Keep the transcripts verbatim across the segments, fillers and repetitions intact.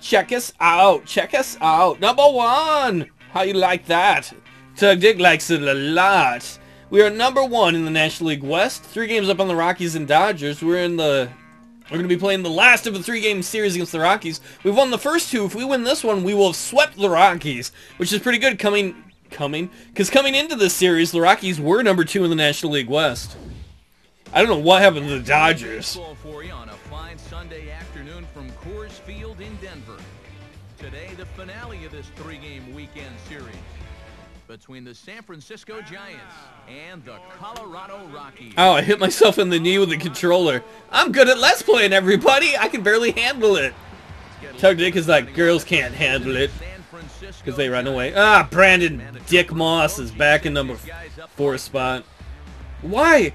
Check us out. Check us out. Number one. How you like that? Tug Dick likes it a lot. We are number one in the National League West. Three games up on the Rockies and Dodgers. We're in the... We're going to be playing the last of a three-game series against the Rockies. We've won the first two. If we win this one, we will have swept the Rockies, which is pretty good coming... Coming? Because coming into this series, the Rockies were number two in the National League West. I don't know what happened to the Dodgers. For you on a fine Sunday afternoon from Coors Field in Denver. Today, the finale of this three-game weekend series between the San Francisco Giants and the Colorado Rockies. Oh, I hit myself in the knee with the controller. I'm good at Let's Playing, everybody. I can barely handle it. Tug Dick is like, girls can't handle it because they run away. Ah, Brandon Dick Moss is back in number four spot. Why?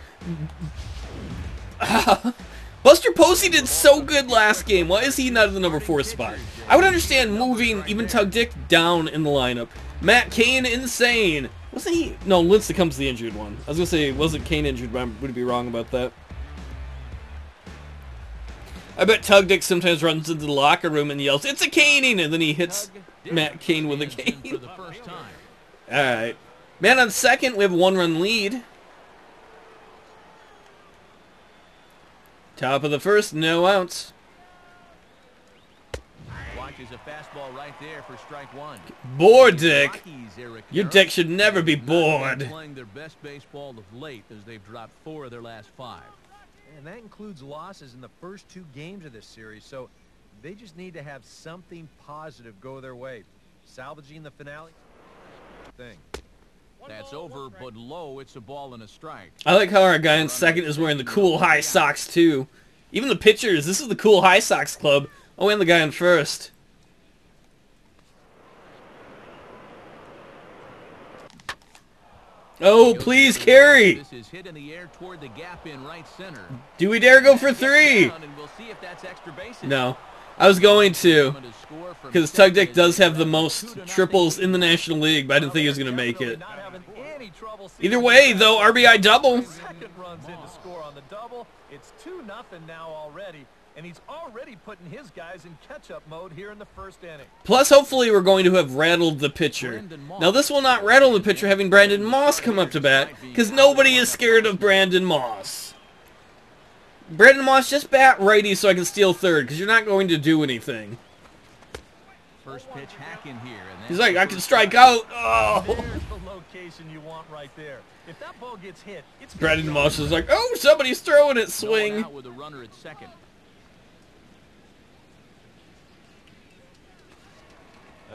Buster Posey did so good last game. Why is he not in the number four spot? I would understand moving even Tug Dick down in the lineup. Matt Cain, insane. Wasn't he? No, Lincecum's the injured one. I was going to say, wasn't Cain injured, but I would be wrong about that. I bet Tug Dick sometimes runs into the locker room and yells, "It's a caning!" and then he hits Matt Cain with a cane. Alright. Man on second, we have a one-run lead. Top of the first, no outs. Is a fastball right there for strike one. Bored, Dick. Your Dick should never be bored. Playing their best baseball of late as they've dropped four of their last five. And that includes losses in the first two games of this series, so they just need to have something positive go their way. Salvaging the finale thing. That's over, but low, it's a ball and a strike. I like how our guy in second is wearing the cool high socks too. Even the pitchers, this is the cool high socks club. Oh, and the guy in first. Oh, please carry. This is hit in the air toward the gap in right center. Do we dare go for three? No. I was going to, because Tug Dick does have the most triples in the National League, but I didn't think he was going to make it. Either way, though, R B I double. Runs in to score on the double. It's two nothing now already, and he's already putting his guys in catch-up mode here in the first inning. Plus, hopefully, we're going to have rattled the pitcher. Now, this will not rattle the pitcher having Brandon Moss come up to bat, because nobody is scared of Brandon Moss. Brandon Moss, just bat righty so I can steal third, because you're not going to do anything. First pitch hack in here. And he's like, I can strike out. Oh. There's the location you want right there. If that ball gets hit, it's Brandon Moss is like, oh, somebody's throwing it. Swing. No with a runner at second.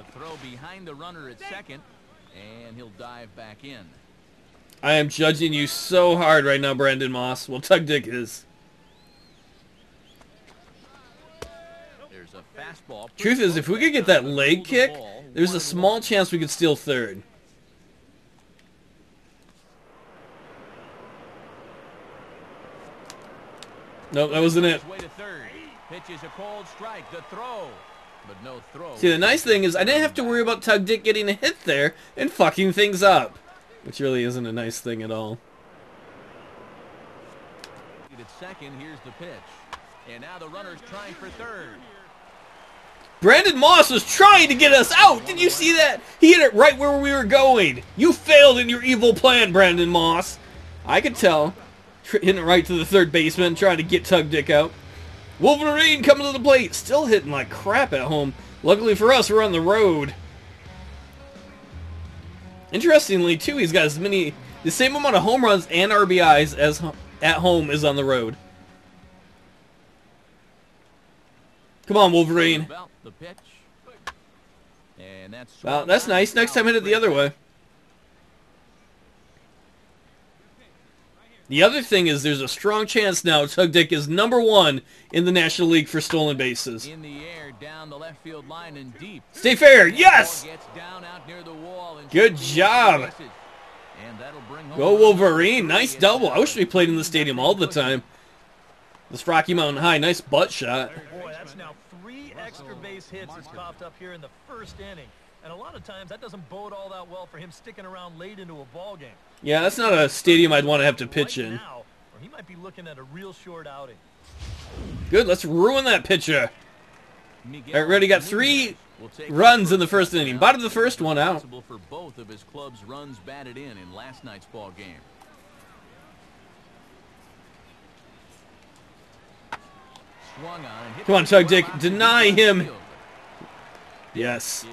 A throw behind the runner at second, and he'll dive back in. I am judging you so hard right now, Brandon Moss. Well, Tug Dick is. There's a fastball. Truth is, if we could get that leg kick, there's a small chance we could steal third. Nope, that wasn't it. Pitches a cold strike. The throw. But no throw. See, the nice thing is I didn't have to worry about Tug Dick getting a hit there and fucking things up, which really isn't a nice thing at all. At second, here's the pitch, and now the runner's trying for third. Brandon Moss was trying to get us out. Did you see that? He hit it right where we were going. You failed in your evil plan, Brandon Moss. I could tell. Hitting it right to the third baseman, trying to get Tug Dick out. Wolverine coming to the plate, still hitting like crap at home. Luckily for us, we're on the road. Interestingly, too, he's got as many, the same amount of home runs and R B Is as at home as on the road. Come on, Wolverine. Well, that's nice. Next time, hit it the other way. The other thing is there's a strong chance now Tug Dick is number one in the National League for stolen bases. In the air, down the left field line and deep. Stay fair, yes! Good job. Go Wolverine, nice double. I wish we played in the stadium all the time. This Rocky Mountain High, nice butt shot. Boy, that's now three extra base hits that's popped up here in the first inning. And a lot of times that doesn't bode all that well for him sticking around late into a ball game. Yeah, that's not a stadium I'd want to have to pitch in. Right now, or he might be looking at a real short outing. Good, let's ruin that pitcher. They already got three runs in the first inning. Bottom of the first, one out. For both of his club's runs batted in in last night's ball game. Come on, Tug Dick, deny him. Yes.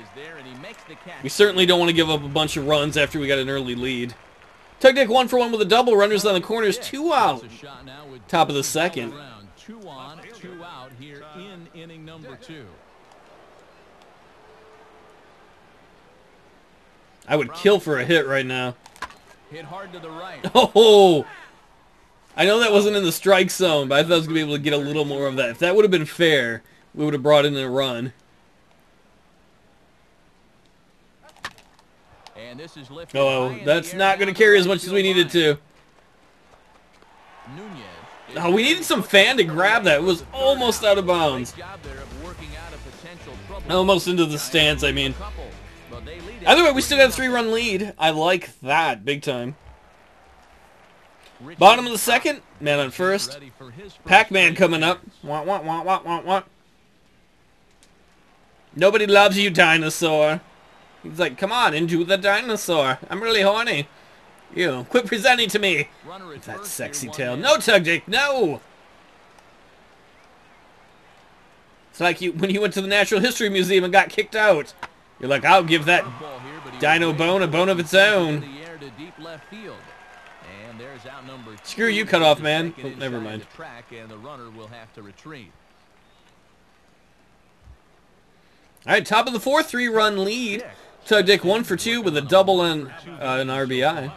We certainly don't want to give up a bunch of runs after we got an early lead. Tug Dick one for one with a double. Runners on the corners, two out. Top of the second. Two on, two out here in inning number two. I would kill for a hit right now. Hit hard to the right. Oh! I know that wasn't in the strike zone, but I thought I was going to be able to get a little more of that. If that would have been fair, we would have brought in a run. And this is lifted. Oh, that's not going to carry as much as we needed to. Oh, we needed some fan to grab that. It was almost out of bounds. Almost into the stands, I mean. Either way, we still got a three-run lead. I like that big time. Bottom of the second, man on first. Pac-Man coming up. Wah, wah, wah, wah, wah, wah. Nobody loves you, dinosaur. He's like, come on, into the dinosaur. I'm really horny. You, quit presenting to me. That sexy tail. No, Tug Dick, no! It's like you when you went to the Natural History Museum and got kicked out. You're like, I'll give that dino bone a bone of its own. Screw you, cut off man. Oh, never mind. Alright, top of the fourth, three-run lead. Tug Dick one for two with a double and uh, an R B I.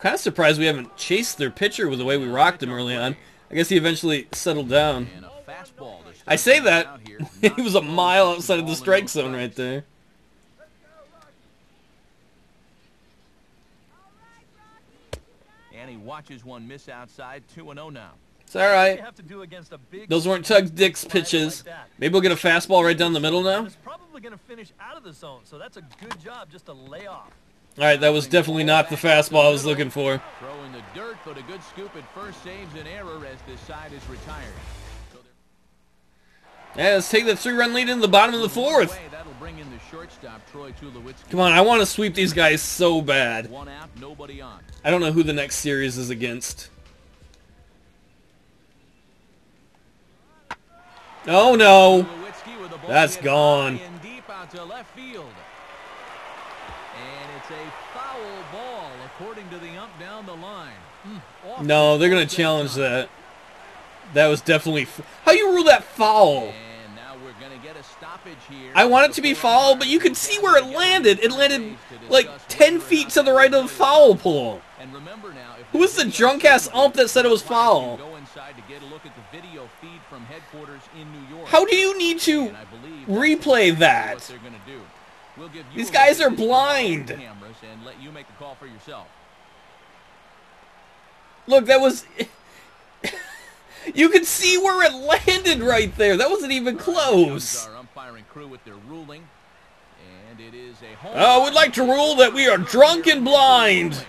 Kind of surprised we haven't chased their pitcher with the way we rocked him early on. I guess he eventually settled down. I say that. He was a mile outside of the strike zone right there. And he watches one miss outside, two and oh now. It's all right. Those weren't Tug Dick's pitches. Maybe we'll get a fastball right down the middle now. All right, that was definitely not the fastball I was looking for. Throw in the dirt, but a good scoop at first, saves an error as this side is retired. Yeah, let's take that three-run lead in the bottom of the fourth. Come on, I want to sweep these guys so bad. I don't know who the next series is against. Oh, no. That's gone. No, they're going to challenge that. That was definitely... F How you rule that foul? And now we're gonna get a stoppage here. I want it to be foul, but you can see where it landed. It landed like ten feet to the right of the foul pole. And remember now, if who was the drunk-ass ump that said it was foul? How do you need to replay that? These guys are blind. Look, that was... You can see where it landed right there. That wasn't even close. Oh, we'd like to rule that we are drunk and blind.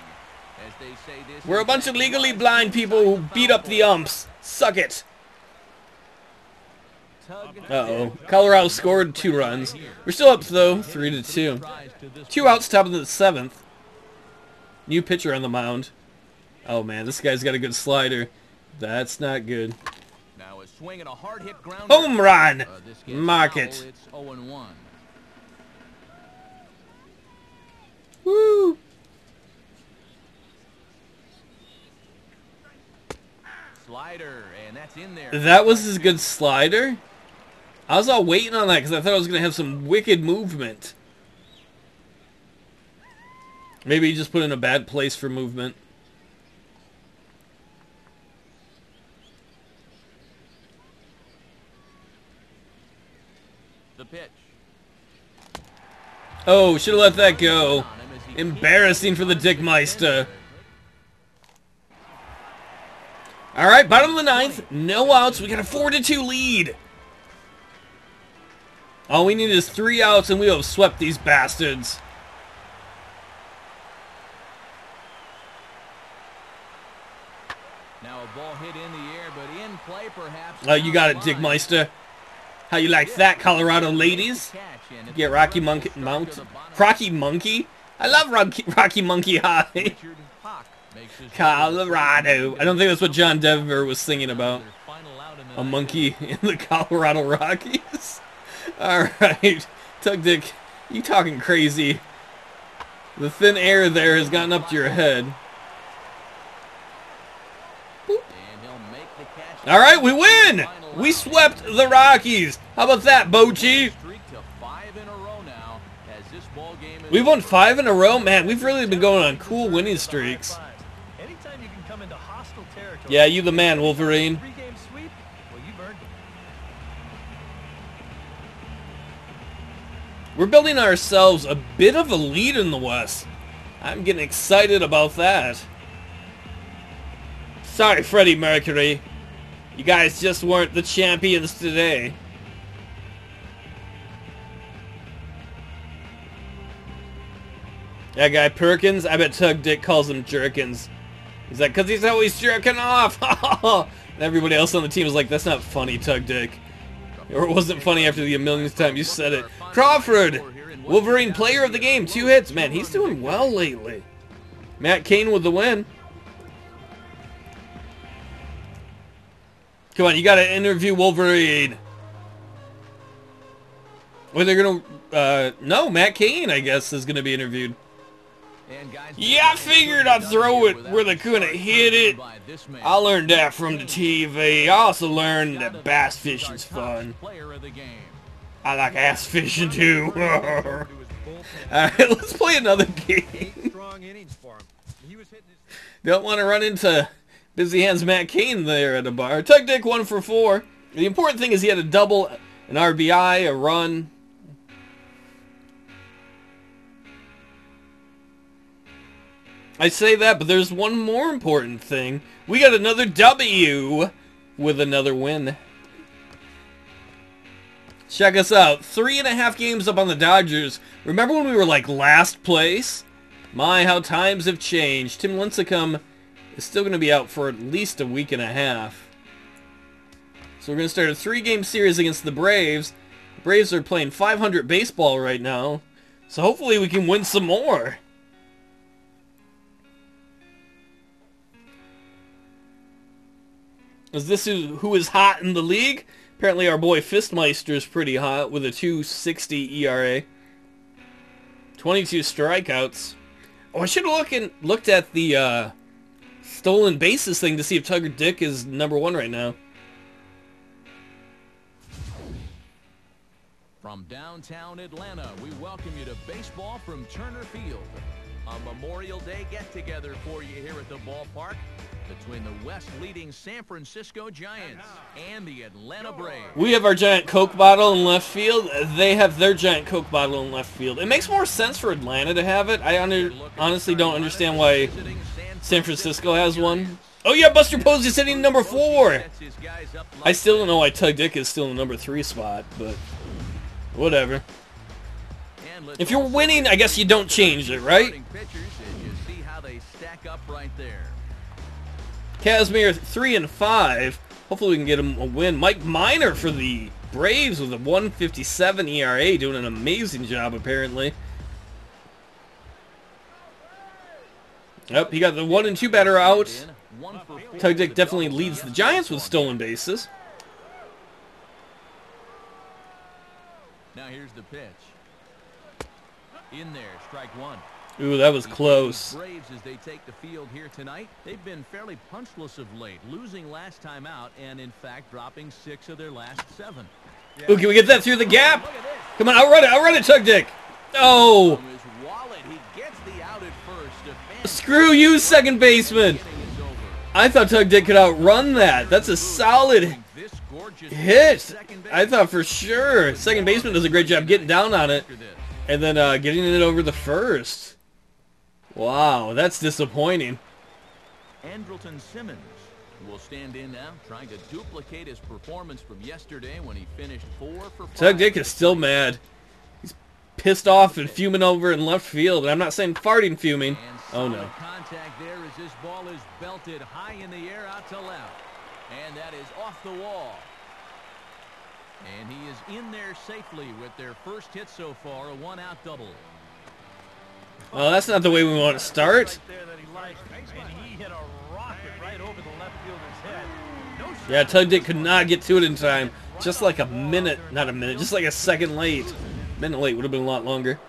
We're a bunch of legally blind people who beat up the umps. Suck it. Uh-oh. Colorado scored two runs. We're still up, though, three to two. Two outs, top of the seventh. New pitcher on the mound. Oh, man, this guy's got a good slider. That's not good. Now a swing and a hard hit ground. Home run! Uh, Mark it. It's oh and one. Woo! Slider, and that's in there. That was his good slider? I was all waiting on that because I thought I was going to have some wicked movement. Maybe he just put in a bad place for movement. Oh, should have let that go. Embarrassing for the Dickmeister. All right, bottom of the ninth. No outs. We got a four to two lead. All we need is three outs, and we have swept these bastards. Now a ball hit in the air, but in play perhaps. Oh, you got it, Dickmeister. How you like that, Colorado ladies? Yeah, Rocky Monkey Mount. Rocky Monkey? I love Rocky, Rocky Monkey High. Colorado. I don't think that's what John Denver was singing about. A monkey in the Colorado Rockies. All right. Tug Dick, you talking crazy. The thin air there has gotten up to your head. All right, we win. We swept the Rockies. How about that, Bochy? We won five in a row? Man, we've really been going on cool winning streaks. Yeah, you the man, Wolverine. We're building ourselves a bit of a lead in the West. I'm getting excited about that. Sorry, Freddie Mercury. You guys just weren't the champions today. That guy Perkins, I bet Tug Dick calls him Jerkins. He's like, because he's always jerking off. And everybody else on the team is like, that's not funny, Tug Dick. Or it wasn't funny after the millionth time you said it. Crawford, Wolverine player of the game, two hits. Man, he's doing well lately. Matt Cain with the win. Come on, you got to interview Wolverine. Well, they're going to... Uh, no, Matt Cain, I guess, is going to be interviewed. Yeah, I figured I'd throw it where they couldn't hit it. I learned that from the T V. I also learned that bass fishing's fun. I like ass fishing too. Alright, let's play another game. Don't want to run into busy hands Matt Cain there at the bar. Tug Dick one for four. The important thing is he had a double, an R B I, a run. I say that, but there's one more important thing. We got another W with another win. Check us out. Three and a half games up on the Dodgers. Remember when we were, like, last place? My, how times have changed. Tim Lincecum is still going to be out for at least a week and a half. So we're going to start a three-game series against the Braves. The Braves are playing five hundred baseball right now. So hopefully we can win some more. Is this who, who is hot in the league? Apparently our boy Fistmeister is pretty hot with a two sixty E R A. twenty-two strikeouts. Oh, I should have look in, looked at the uh, stolen bases thing to see if Tugger Dick is number one right now. From downtown Atlanta, we welcome you to baseball from Turner Field. A Memorial Day get-together for you here at the ballpark between the West-leading San Francisco Giants and the Atlanta Braves. We have our giant Coke bottle in left field. They have their giant Coke bottle in left field. It makes more sense for Atlanta to have it. I honestly don't understand why San Francisco has one. Oh, yeah, Buster Posey is hitting number four. I still don't know why Tug Dick is still in the number three spot, but whatever. If you're winning, I guess you don't change it, right? Kazmir three and five. Hopefully we can get him a win. Mike Minor for the Braves with a one fifty-seven E R A, doing an amazing job apparently. Yep, he got the one and two batter out. Tug Dick definitely leads the Giants with stolen bases. Now here's the pitch. In there, strike one. Ooh, that was close. Braves as they take the field here tonight. They've been fairly punchless of late, losing last time out and in fact dropping six of their last seven. Yeah. Ooh, can we get that through the gap? Come on, outrun it, outrun it, Tug Dick. Oh. From his wallet, he gets the out at first. Screw you, second baseman. I thought Tug Dick could outrun that. That's a solid hit. I thought for sure. Second baseman does a great job getting down on it. And then uh, getting it over the first. Wow, that's disappointing. Andrelton Simmons will stand in now, trying to duplicate his performance from yesterday when he finished four for five. Tug Dick is still mad. He's pissed off and fuming over in left field. And I'm not saying farting fuming. Oh no. Contact there as this ball is belted high in the air out to left. And that is off the wall. And he is in there safely with their first hit so far, a one-out double. Well, that's not the way we want to start. Yeah, Tug Dick could not get to it in time. Just like a minute, not a minute, just like a second late. A minute late would have been a lot longer.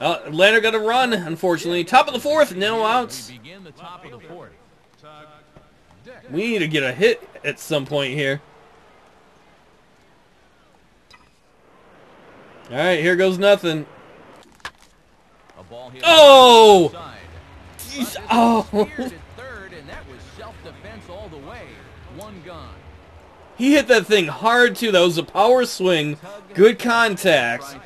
Uh, Atlanta got a run, unfortunately. Top of the fourth, no outs. We need to get a hit at some point here. All right, here goes nothing. Oh! Jeez. Oh! He hit that thing hard too. That was a power swing. Good contact.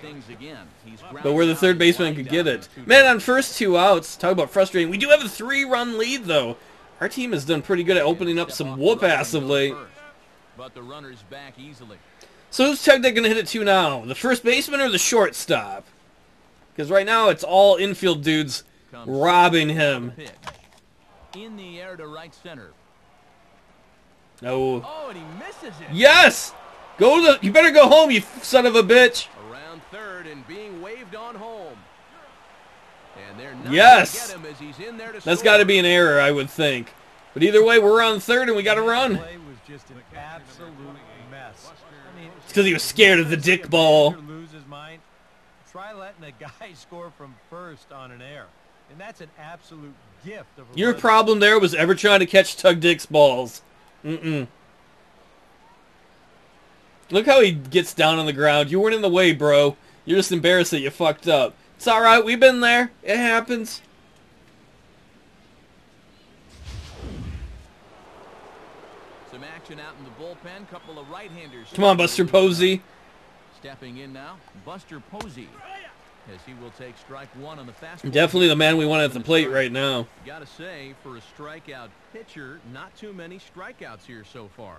But where the third baseman could get it. Man, on first two outs, talk about frustrating. We do have a three-run lead though. Our team has done pretty good at opening up some whoop ass of late. But the runner's back easily. So who's Tug Dick going to hit it to now? The first baseman or the shortstop? Because right now it's all infield dudes robbing him. In the air to right center. No. Oh, and he misses it. Yes! Go to the, you better go home, you son of a bitch. Around third and being waved on home. And they're not yes. Get him as he's in there to That's got to be an error, I would think. But either way, we're on third and we got to run. The play was just an absolute mess. I mean, it's because he was scared of the dick ball. Try letting a guy score from first on an error, and that's an absolute gift. Of a Your runner. Problem there was ever trying to catch Tug Dick's balls. Mm-mm. Look how he gets down on the ground. You weren't in the way, bro. You're just embarrassed that you fucked up. It's all right. We've been there. It happens. Some action out in the bullpen. Couple of right-handers. Come on, Buster Posey. Stepping in now, Buster Posey, as he will take strike one on the fastball. Definitely the man we want at the plate right now. Gotta say, for a strikeout pitcher, not too many strikeouts here so far.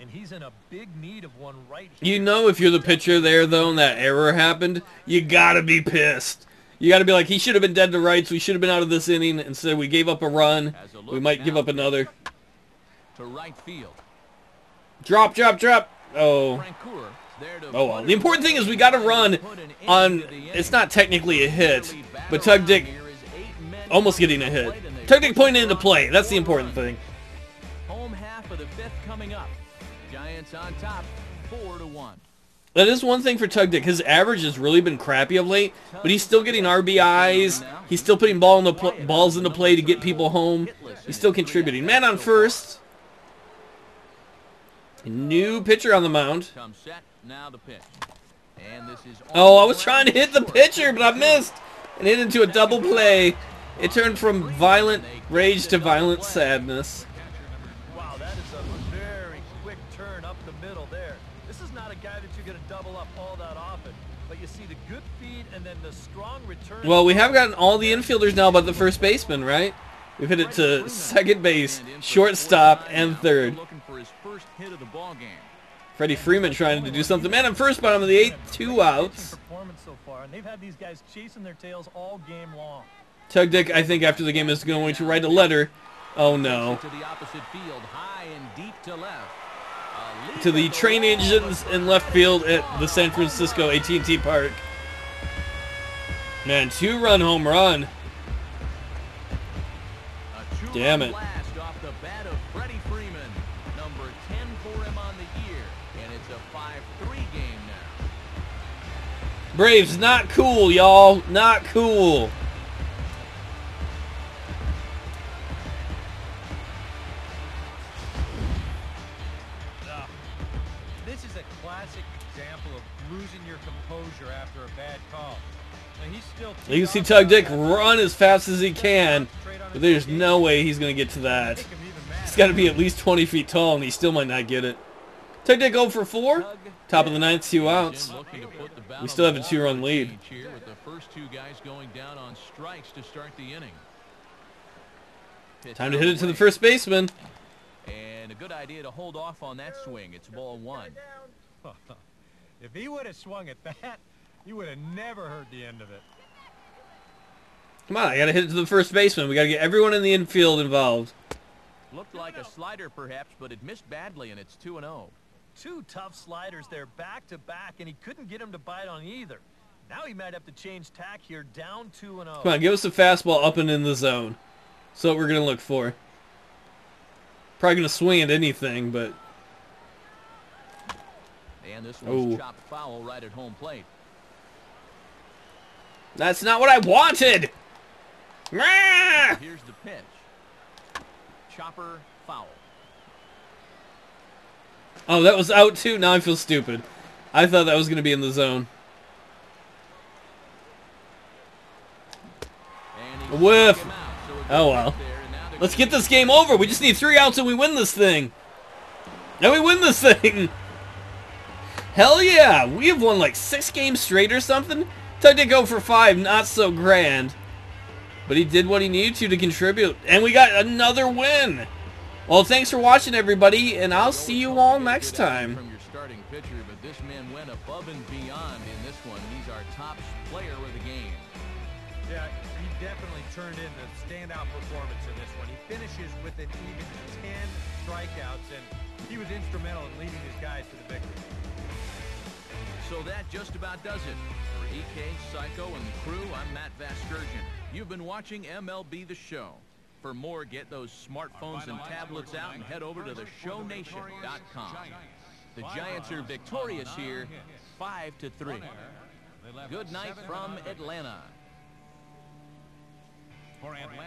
And he's in a big need of one right here. You know, if you're the pitcher there, though, and that error happened, you gotta be pissed. You gotta be like, he should have been dead to rights. We should have been out of this inning. Instead, we gave up a run. We might give up another. To right field. Drop, drop, drop. Oh. Oh well. The important thing is we got to run on. It's not technically a hit, but Tug Dick almost getting a hit. Tug Dick pointing into play. That's the important thing. Home half of the fifth coming up. Giants on top, four to one. That is one thing for Tug Dick. His average has really been crappy of late, but he's still getting R B Is. He's still putting ball in the pl balls into play to get people home. He's still contributing. Man on first. New pitcher on the mound. Now the pitch. And this is oh, I was trying to hit the pitcher, but I missed. And hit into a double play. It turned from violent rage to violent sadness. Wow, that is a very quick turn up the middle there. This is not a guy that you're going to double up all that often. But you see the good feed and then the strong return. Well, we have gotten all the infielders now but the first baseman, right? We've hit it to second base, shortstop, and third. Looking for his first hit of the ball game. Freddie Freeman trying to do something. Man, I'm first, bottom of the eighth, two outs. Tug Dick, I think after the game is going to write a letter. Oh no. To the train engines in left field at the San Francisco A T and T Park. Man, two-run home run. Damn it. Braves, not cool, y'all. Not cool. Uh, this is a classic example of losing your composure after a bad call. Now, he's still you can see Tug Dick run as fast as he can, but there's no way he's going to get to that. He's got to be at least twenty feet tall, and he still might not get it. Tug Dick oh for four. Top of the ninth, two outs. We still have a two-run lead. With the first two guys going down on strikes to start the inning. Time to hit it to the first baseman. And a good idea to hold off on that swing. It's ball one. If he would have swung at that, you would have never heard the end of it. Come on, I got to hit it to the first baseman. We got to get everyone in the infield involved. Looked like a slider, perhaps, but it missed badly, and it's two and oh. Two tough sliders there back-to-back, and he couldn't get him to bite on either. Now he might have to change tack here, down two and oh. Come on, give us a fastball up and in the zone. That's what we're going to look for. Probably going to swing at anything, but... And this one's oh. chopped foul right at home plate. That's not what I wanted! Here's the pitch. Chopper foul. Oh, that was out too? Now I feel stupid. I thought that was going to be in the zone. Whiff. Oh, well. Let's get this game over. We just need three outs and we win this thing. And we win this thing. Hell yeah. We have won like six games straight or something. Tug Dick oh for five. Not so grand. But he did what he needed to to contribute. And we got another win. Well, thanks for watching, everybody. And I'll see you all next time. From your starting pitcher, but this man went above and beyond in this one. He's our top player of the game. Yeah, he definitely turned in a standout performance in this one. He finishes with an even ten strikeouts, and he was instrumental in leading his guys to the victory. So that just about does it. For E K, Psycho, and the crew, I'm Matt Vasgersian. You've been watching M L B The Show. For more, get those smartphones and tablets out and head over to the show nation dot com. The Giants are victorious here, five to three. Good night from Atlanta. For Atlanta.